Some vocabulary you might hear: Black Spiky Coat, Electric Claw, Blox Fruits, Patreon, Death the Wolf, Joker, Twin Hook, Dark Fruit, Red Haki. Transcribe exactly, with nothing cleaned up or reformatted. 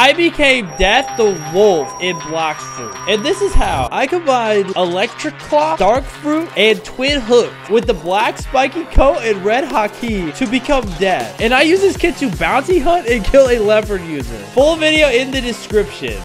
I became Death the Wolf in Blox Fruit. And this is how I combined Electric Claw, Dark Fruit, and Twin Hook with the Black Spiky Coat and Red Haki to become Death. And I use this kit to bounty hunt and kill a leopard user. Full video in the description.